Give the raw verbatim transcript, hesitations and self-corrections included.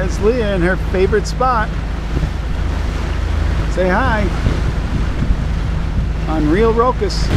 There's Leah in her favorite spot. Say hi on Reel Roccus.